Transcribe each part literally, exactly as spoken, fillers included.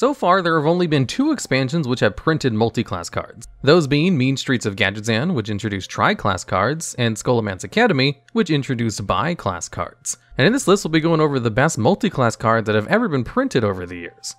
So far, there have only been two expansions which have printed multi-class cards, those being Mean Streets of Gadgetzan, which introduced tri-class cards, and Scholomance Academy, which introduced bi-class cards. And in this list, we'll be going over the best multi-class cards that have ever been printed over the years.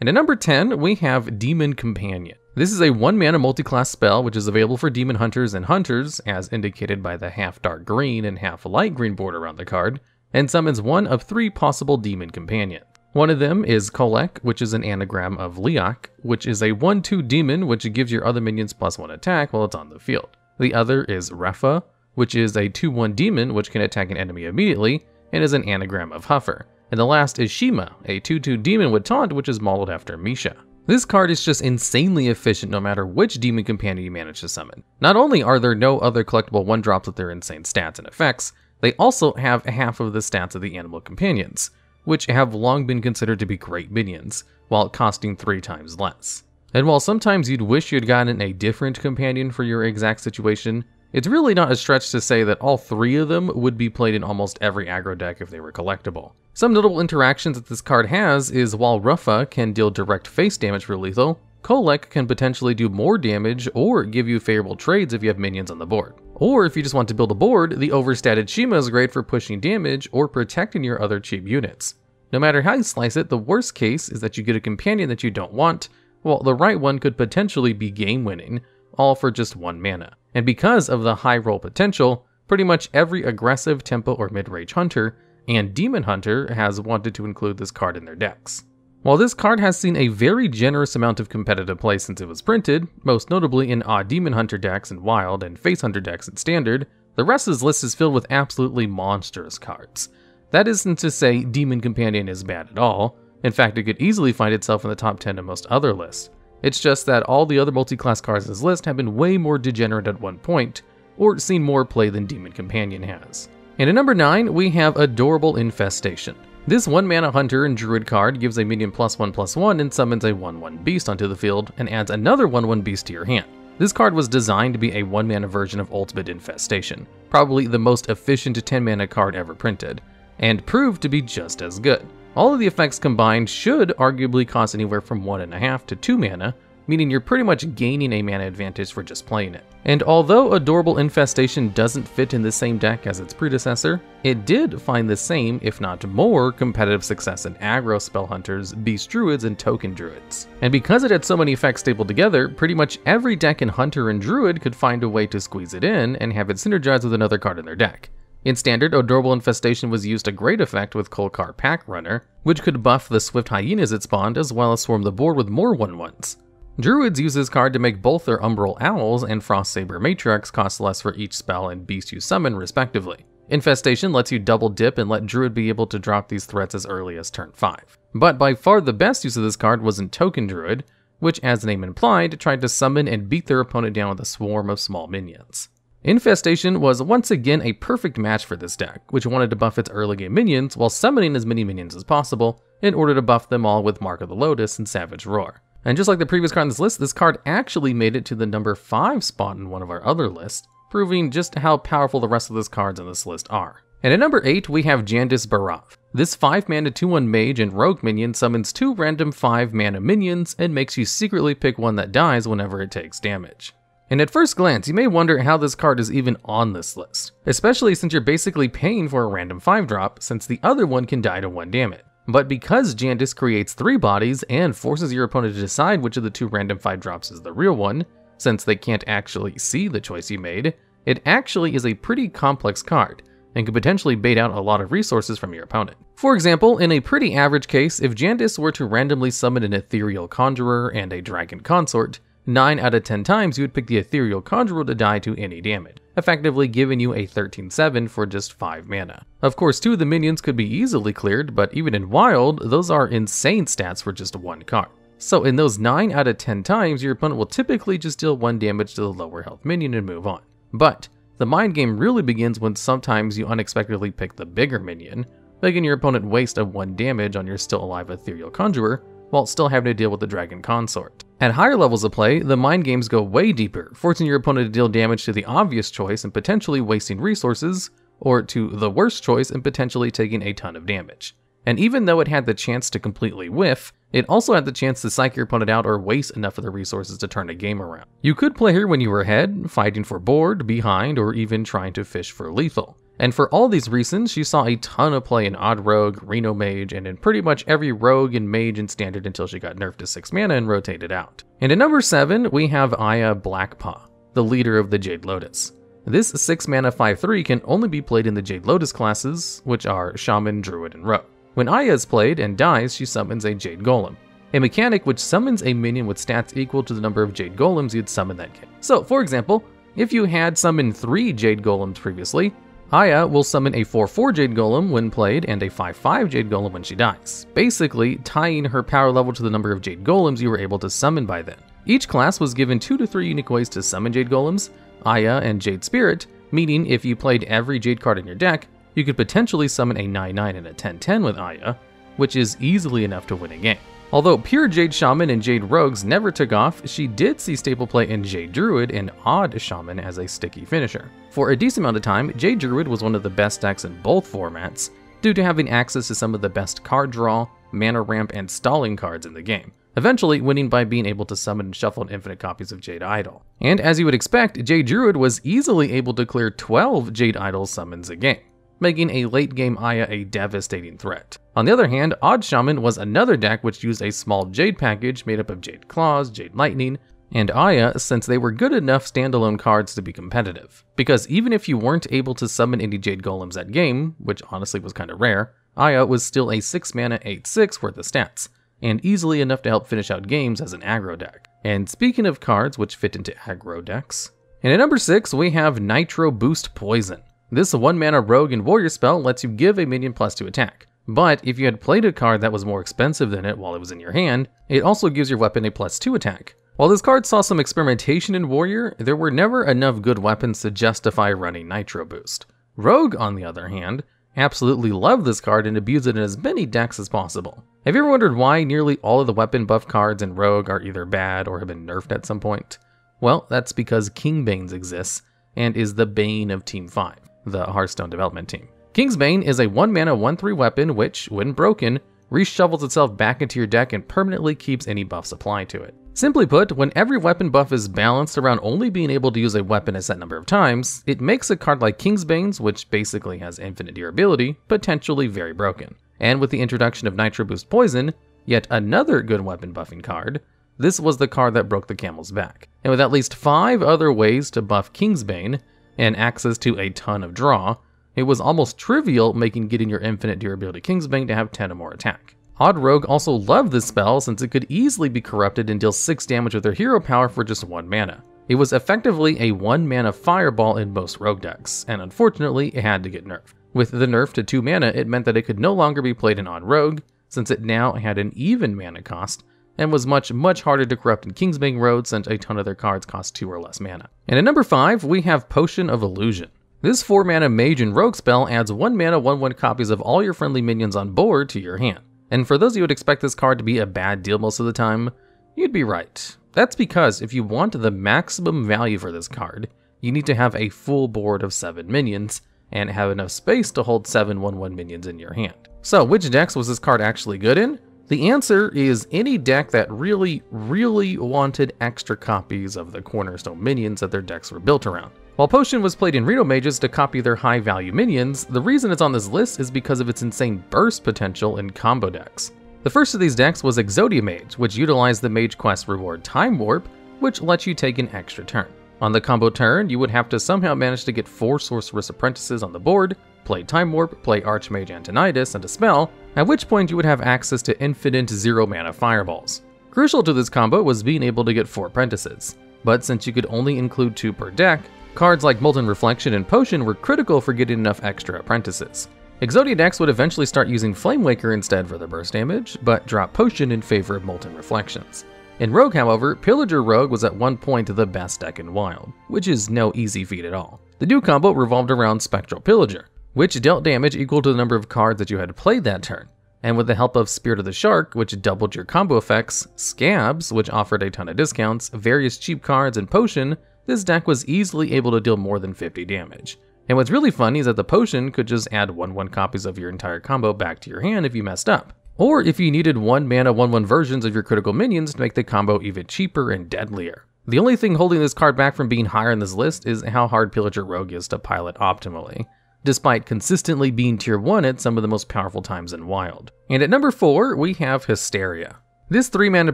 And at number ten, we have Demon Companion. This is a one-mana multi-class spell which is available for Demon Hunters and Hunters, as indicated by the half dark green and half light green border on the card, and summons one of three possible Demon Companions. One of them is Kolek, which is an anagram of Liak, which is a one two demon which gives your other minions plus one attack while it's on the field. The other is Refa, which is a two one demon which can attack an enemy immediately, and is an anagram of Huffer. And the last is Shima, a two two demon with taunt which is modeled after Misha. This card is just insanely efficient no matter which Demon Companion you manage to summon. Not only are there no other collectible one-drops with their insane stats and effects, they also have half of the stats of the Animal Companions, which have long been considered to be great minions, while costing three times less. And while sometimes you'd wish you'd gotten a different companion for your exact situation, it's really not a stretch to say that all three of them would be played in almost every aggro deck if they were collectible. Some notable interactions that this card has is while Refa can deal direct face damage for lethal, Kolek can potentially do more damage or give you favorable trades if you have minions on the board. Or if you just want to build a board, the overstatted Shima is great for pushing damage or protecting your other cheap units. No matter how you slice it, the worst case is that you get a companion that you don't want, while the right one could potentially be game-winning, all for just one mana. And because of the high roll potential, pretty much every aggressive tempo or mid-range hunter and demon hunter has wanted to include this card in their decks. While this card has seen a very generous amount of competitive play since it was printed, most notably in odd demon hunter decks in Wild and face hunter decks in Standard, the rest of this list is filled with absolutely monstrous cards. That isn't to say Demon Companion is bad at all. In fact, it could easily find itself in the top ten of most other lists. It's just that all the other multi-class cards in this list have been way more degenerate at one point, or seen more play than Demon Companion has. And at number nine, we have Adorable Infestation. This one-mana hunter and druid card gives a minion plus one plus one and summons a one one beast onto the field, and adds another one one beast to your hand. This card was designed to be a one-mana version of Ultimate Infestation, probably the most efficient ten-mana card ever printed, and proved to be just as good. All of the effects combined should arguably cost anywhere from one point five to two mana, meaning you're pretty much gaining a mana advantage for just playing it. And although Adorable Infestation doesn't fit in the same deck as its predecessor, it did find the same, if not more, competitive success in aggro spell hunters, beast druids, and token druids. And because it had so many effects stapled together, pretty much every deck in Hunter and Druid could find a way to squeeze it in and have it synergize with another card in their deck. In Standard, Adorable Infestation was used to great effect with Kolkar Pack Runner, which could buff the swift hyenas it spawned as well as swarm the board with more one ones. Druids use this card to make both their Umbral Owls and Frostsaber Matriarchs cost less for each spell and beast you summon, respectively. Infestation lets you double dip and let Druid be able to drop these threats as early as turn five. But by far the best use of this card was in Token Druid, which, as the name implied, tried to summon and beat their opponent down with a swarm of small minions. Infestation was once again a perfect match for this deck, which wanted to buff its early game minions while summoning as many minions as possible in order to buff them all with Mark of the Lotus and Savage Roar. And just like the previous card on this list, this card actually made it to the number five spot in one of our other lists, proving just how powerful the rest of these cards on this list are. And at number eight, we have Jandice Barov. This five mana two one mage and rogue minion summons two random five mana minions and makes you secretly pick one that dies whenever it takes damage. And at first glance, you may wonder how this card is even on this list, especially since you're basically paying for a random five drop, since the other one can die to one damage. But because Jandice creates three bodies and forces your opponent to decide which of the two random five drops is the real one, since they can't actually see the choice you made, it actually is a pretty complex card, and could potentially bait out a lot of resources from your opponent. For example, in a pretty average case, if Jandice were to randomly summon an Ethereal Conjurer and a Dragon Consort, nine out of ten times you would pick the Ethereal Conjurer to die to any damage, effectively giving you a thirteen seven for just five mana. Of course, two of the minions could be easily cleared, but even in Wild, those are insane stats for just one card. So in those nine out of ten times, your opponent will typically just deal one damage to the lower health minion and move on. But the mind game really begins when sometimes you unexpectedly pick the bigger minion, making your opponent waste a one damage on your still alive Ethereal Conjurer, while still having to deal with the Dragon Consort. At higher levels of play, the mind games go way deeper, forcing your opponent to deal damage to the obvious choice and potentially wasting resources, or to the worst choice and potentially taking a ton of damage. And even though it had the chance to completely whiff, it also had the chance to psych your opponent out or waste enough of the resources to turn a game around. You could play her when you were ahead, fighting for board, behind, or even trying to fish for lethal. And for all these reasons, she saw a ton of play in Odd Rogue, Reno Mage, and in pretty much every Rogue and Mage in Standard until she got nerfed to six mana and rotated out. And at number seven, we have Aya Blackpaw, the leader of the Jade Lotus. This six mana five three can only be played in the Jade Lotus classes, which are Shaman, Druid, and Rogue. When Aya is played and dies, she summons a Jade Golem, a mechanic which summons a minion with stats equal to the number of Jade Golems you'd summon that game. So, for example, if you had summoned three Jade Golems previously, Aya will summon a four four Jade Golem when played and a five five Jade Golem when she dies, basically tying her power level to the number of Jade Golems you were able to summon by then. Each class was given two to three unique ways to summon Jade Golems, Aya and Jade Spirit, meaning if you played every Jade card in your deck, you could potentially summon a nine nine and a ten ten with Aya, which is easily enough to win a game. Although pure Jade Shaman and Jade Rogues never took off, she did see staple play in Jade Druid and Odd Shaman as a sticky finisher. For a decent amount of time, Jade Druid was one of the best decks in both formats, due to having access to some of the best card draw, mana ramp, and stalling cards in the game, eventually winning by being able to summon and shuffle infinite copies of Jade Idol. And as you would expect, Jade Druid was easily able to clear twelve Jade Idol summons a game, making a late-game Aya a devastating threat. On the other hand, Odd Shaman was another deck which used a small Jade package made up of Jade Claws, Jade Lightning, and Aya, since they were good enough standalone cards to be competitive. Because even if you weren't able to summon any Jade Golems that game, which honestly was kinda rare, Aya was still a six mana eight six worth of stats, and easily enough to help finish out games as an aggro deck. And speaking of cards which fit into aggro decks, and at number six we have Nitro Boost Poison. This one mana Rogue and Warrior spell lets you give a minion plus two attack, but if you had played a card that was more expensive than it while it was in your hand, it also gives your weapon a plus two attack. While this card saw some experimentation in Warrior, there were never enough good weapons to justify running Nitro Boost. Rogue, on the other hand, absolutely loved this card and abused it in as many decks as possible. Have you ever wondered why nearly all of the weapon buff cards in Rogue are either bad or have been nerfed at some point? Well, that's because Kingsbane exists and is the bane of Team five. The Hearthstone development team. Kingsbane is a one mana one three weapon which, when broken, reshovels itself back into your deck and permanently keeps any buffs applied to it. Simply put, when every weapon buff is balanced around only being able to use a weapon a set number of times, it makes a card like Kingsbane's, which basically has infinite durability, potentially very broken. And with the introduction of Nitro Boost Poison, yet another good weapon buffing card, this was the card that broke the camel's back. And with at least five other ways to buff Kingsbane, and access to a ton of draw, it was almost trivial making getting your infinite durability Kingsbane to have ten or more attack. Odd Rogue also loved this spell since it could easily be corrupted and deal six damage with her hero power for just one mana. It was effectively a one mana fireball in most Rogue decks, and unfortunately it had to get nerfed. With the nerf to two mana, it meant that it could no longer be played in Odd Rogue, since it now had an even mana cost, and was much, much harder to corrupt in Kingsbane Road since a ton of their cards cost two or less mana. And at number five, we have Potion of Illusion. This four mana Mage and Rogue spell adds one mana one one copies of all your friendly minions on board to your hand. And for those who would expect this card to be a bad deal most of the time, you'd be right. That's because if you want the maximum value for this card, you need to have a full board of seven minions, and have enough space to hold seven one one minions in your hand. So which decks was this card actually good in? The answer is any deck that really, really wanted extra copies of the cornerstone minions that their decks were built around. While Potion was played in Reno Mages to copy their high-value minions, the reason it's on this list is because of its insane burst potential in combo decks. The first of these decks was Exodia Mage, which utilized the Mage Quest reward Time Warp, which lets you take an extra turn. On the combo turn, you would have to somehow manage to get four Sorceress Apprentices on the board, play Time Warp, play Archmage Antonidas, and a spell, at which point you would have access to infinite zero mana fireballs. Crucial to this combo was being able to get four apprentices, but since you could only include two per deck, cards like Molten Reflection and Potion were critical for getting enough extra apprentices. Exodia decks would eventually start using Flame Waker instead for the burst damage, but drop Potion in favor of Molten Reflections. In Rogue, however, Pillager Rogue was at one point the best deck in Wild, which is no easy feat at all. The new combo revolved around Spectral Pillager, which dealt damage equal to the number of cards that you had played that turn, and with the help of Spirit of the Shark, which doubled your combo effects, Scabs, which offered a ton of discounts, various cheap cards, and Potion, this deck was easily able to deal more than fifty damage. And what's really funny is that the potion could just add one one copies of your entire combo back to your hand if you messed up. Or if you needed one mana one one versions of your critical minions to make the combo even cheaper and deadlier. The only thing holding this card back from being higher in this list is how hard Pillager Rogue is to pilot optimally, despite consistently being tier one at some of the most powerful times in Wild. And at number four, we have Hysteria. This three mana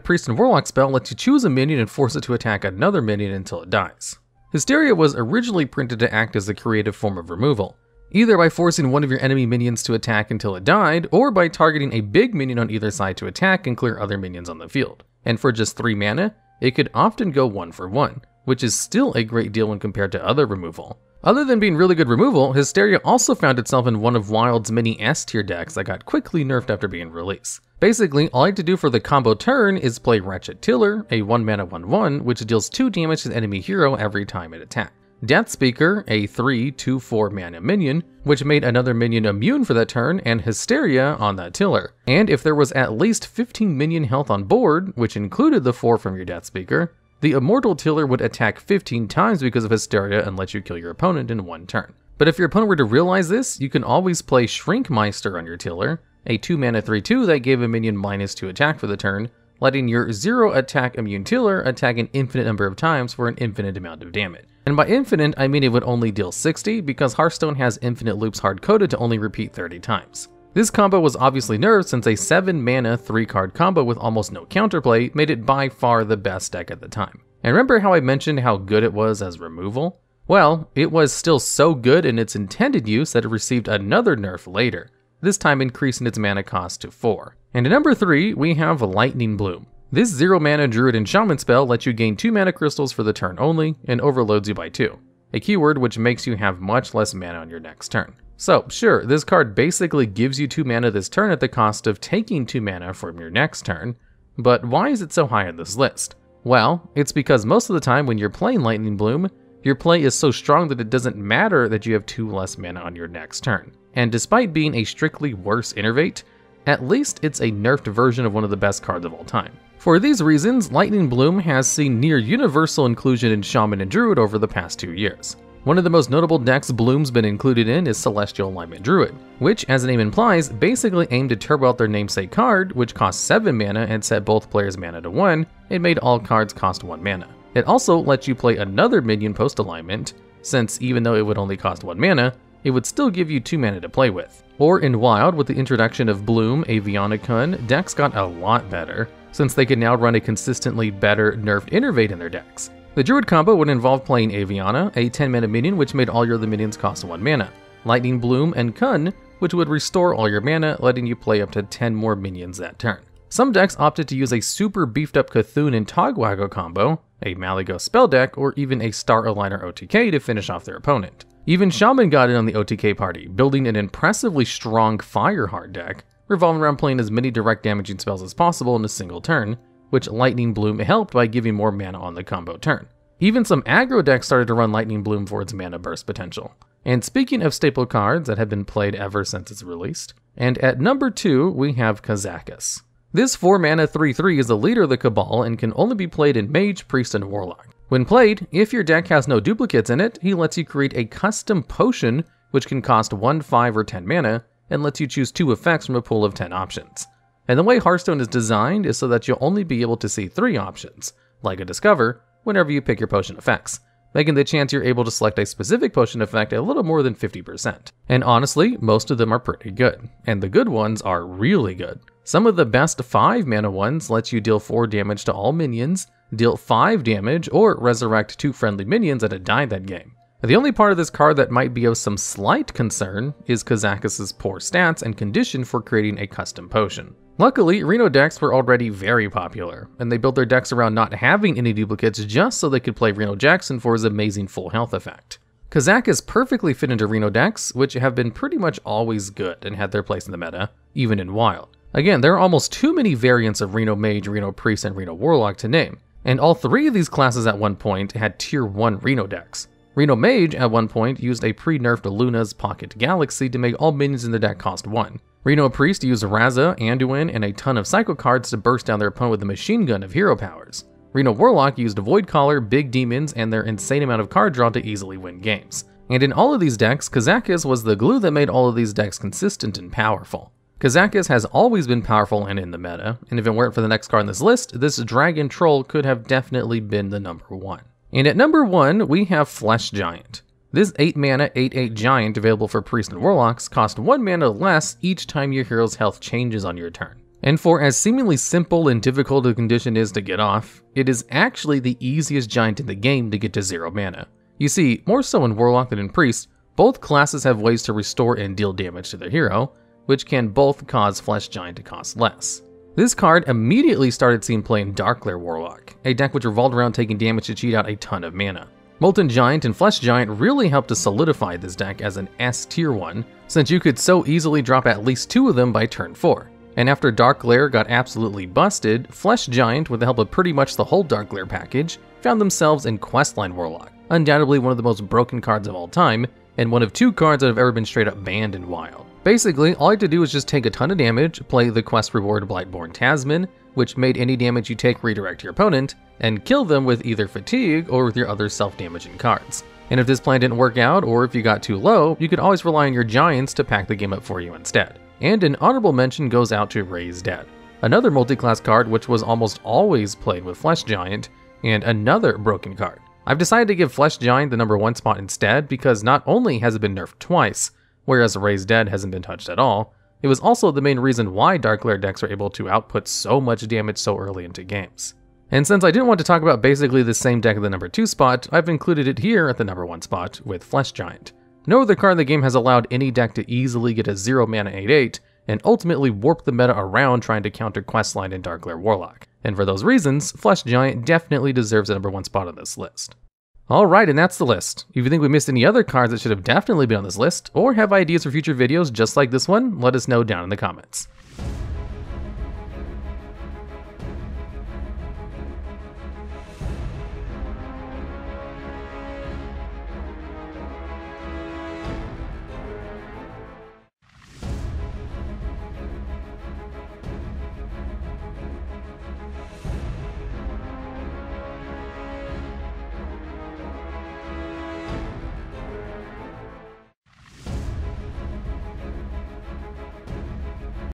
Priest and Warlock spell lets you choose a minion and force it to attack another minion until it dies. Hysteria was originally printed to act as a creative form of removal, either by forcing one of your enemy minions to attack until it died, or by targeting a big minion on either side to attack and clear other minions on the field. And for just three mana, it could often go one for one, which is still a great deal when compared to other removal. Other than being really good removal, Hysteria also found itself in one of Wild's many S tier decks that got quickly nerfed after being released. Basically, all I had to do for the combo turn is play Ratchet Tiller, a one mana one one, which deals two damage to the enemy hero every time it attacks. Deathspeaker, a three two four mana minion, which made another minion immune for that turn, and Hysteria on that Tiller. And if there was at least fifteen minion health on board, which included the four from your Deathspeaker, the Immortal Tiller would attack fifteen times because of Hysteria and let you kill your opponent in one turn. But if your opponent were to realize this, you can always play Shrinkmeister on your Tiller, a two mana three two that gave a minion minus two attack for the turn, letting your zero attack immune Tiller attack an infinite number of times for an infinite amount of damage. And by infinite, I mean it would only deal sixty, because Hearthstone has infinite loops hard-coded to only repeat thirty times. This combo was obviously nerfed since a seven mana three card combo with almost no counterplay made it by far the best deck at the time. And remember how I mentioned how good it was as removal? Well, it was still so good in its intended use that it received another nerf later, this time increasing its mana cost to four. And at number three, we have Lightning Bloom. This zero mana Druid and Shaman spell lets you gain two mana crystals for the turn only, and overloads you by two, a keyword which makes you have much less mana on your next turn. So sure, this card basically gives you two mana this turn at the cost of taking two mana from your next turn, but why is it so high on this list? Well, it's because most of the time when you're playing Lightning Bloom, your play is so strong that it doesn't matter that you have two less mana on your next turn. And despite being a strictly worse Innervate, at least it's a nerfed version of one of the best cards of all time. For these reasons, Lightning Bloom has seen near universal inclusion in Shaman and Druid over the past two years. One of the most notable decks Bloom's been included in is Celestial Alignment Druid, which, as the name implies, basically aimed to turbo out their namesake card, which cost seven mana and set both players' mana to one, and made all cards cost one mana. It also lets you play another minion post-alignment, since even though it would only cost one mana, it would still give you two mana to play with. Or in Wild, with the introduction of Bloom, Aviana Kun, decks got a lot better, since they could now run a consistently better nerfed Innervate in their decks. The Druid combo would involve playing Aviana, a ten mana minion which made all your other minions cost one mana, Lightning Bloom, and Kun, which would restore all your mana, letting you play up to ten more minions that turn. Some decks opted to use a super beefed up C'Thun and Togwaggle combo, a Maligo spell deck, or even a Star Aligner O T K to finish off their opponent. Even Shaman got in on the O T K party, building an impressively strong Fireheart deck, revolving around playing as many direct damaging spells as possible in a single turn, which Lightning Bloom helped by giving more mana on the combo turn. Even some aggro decks started to run Lightning Bloom for its mana burst potential. And speaking of staple cards that have been played ever since it's released, and at number two we have Kazakus. This four mana three three is the leader of the Cabal and can only be played in Mage, Priest, and Warlock. When played, if your deck has no duplicates in it, he lets you create a custom potion which can cost one, five, or ten mana, and lets you choose two effects from a pool of ten options. And the way Hearthstone is designed is so that you'll only be able to see three options, like a Discover, whenever you pick your potion effects, making the chance you're able to select a specific potion effect a little more than fifty percent. And honestly, most of them are pretty good, and the good ones are really good. Some of the best five mana ones lets you deal four damage to all minions, deal five damage, or resurrect two friendly minions that had died that game. The only part of this card that might be of some slight concern is Kazakus' poor stats and condition for creating a custom potion. Luckily, Reno decks were already very popular, and they built their decks around not having any duplicates just so they could play Reno Jackson for his amazing full health effect. Kazakus perfectly fit into Reno decks, which have been pretty much always good and had their place in the meta, even in Wild. Again, there are almost too many variants of Reno Mage, Reno Priest, and Reno Warlock to name, and all three of these classes at one point had tier one Reno decks. Reno Mage, at one point, used a pre-nerfed Luna's Pocket Galaxy to make all minions in the deck cost one. Reno Priest used Raza, Anduin, and a ton of Psycho cards to burst down their opponent with the Machine Gun of hero powers. Reno Warlock used Void Collar, Big Demons, and their insane amount of card draw to easily win games. And in all of these decks, Kazakus was the glue that made all of these decks consistent and powerful. Kazakus has always been powerful and in the meta, and if it weren't for the next card on this list, this Dragon Troll could have definitely been the number one. And at number one, we have Flesh Giant. This eight mana eight eight Giant available for Priests and Warlocks costs one mana less each time your hero's health changes on your turn. And for as seemingly simple and difficult a condition is to get off, it is actually the easiest giant in the game to get to zero mana. You see, more so in Warlock than in Priest, both classes have ways to restore and deal damage to their hero, which can both cause Flesh Giant to cost less. This card immediately started seeing play in Dark Lair Warlock, a deck which revolved around taking damage to cheat out a ton of mana. Molten Giant and Flesh Giant really helped to solidify this deck as an S tier one, since you could so easily drop at least two of them by turn four. And after Dark Lair got absolutely busted, Flesh Giant, with the help of pretty much the whole Dark Lair package, found themselves in Questline Warlock, undoubtedly one of the most broken cards of all time, and one of two cards that have ever been straight up banned in Wild. Basically, all you had to do was just take a ton of damage, play the quest reward Blightborn Tasman, which made any damage you take redirect to your opponent, and kill them with either Fatigue or with your other self-damaging cards. And if this plan didn't work out, or if you got too low, you could always rely on your giants to pack the game up for you instead. And an honorable mention goes out to Raise Dead, another multi-class card which was almost always played with Flesh Giant, and another broken card. I've decided to give Flesh Giant the number one spot instead because not only has it been nerfed twice, whereas Raise Dead hasn't been touched at all, it was also the main reason why Dark Lair decks were able to output so much damage so early into games. And since I didn't want to talk about basically the same deck at the number two spot, I've included it here at the number one spot with Flesh Giant. No other card in the game has allowed any deck to easily get a zero mana eight eight and ultimately warp the meta around trying to counter Questline and Dark Lair Warlock. And for those reasons, Flesh Giant definitely deserves the number one spot on this list. Alright, and that's the list. If you think we missed any other cards that should have definitely been on this list, or have ideas for future videos just like this one, let us know down in the comments.